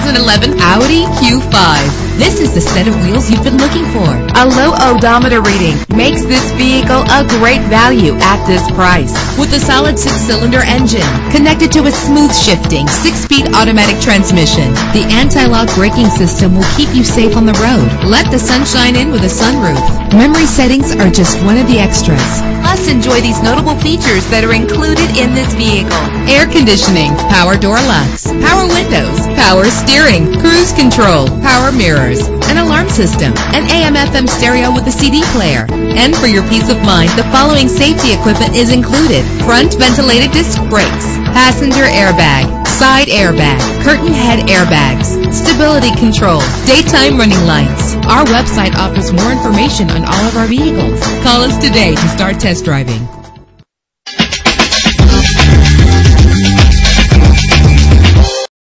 2011 Audi Q5. This is the set of wheels you've been looking for. A low odometer reading makes this vehicle a great value at this price. With a solid 6-cylinder engine connected to a smooth shifting 6-speed automatic transmission, the anti-lock braking system will keep you safe on the road. Let the sunshine in with a sunroof. Memory settings are just one of the extras. Plus, enjoy these notable features that are included in this vehicle: air conditioning, power door locks, power windows, power steering, cruise control, power mirrors, an alarm system, an AM/FM stereo with a CD player. And for your peace of mind, the following safety equipment is included: front ventilated disc brakes, passenger airbag, side airbag, curtain head airbags, stability control, daytime running lights. Our website offers more information on all of our vehicles. Call us today to start test driving.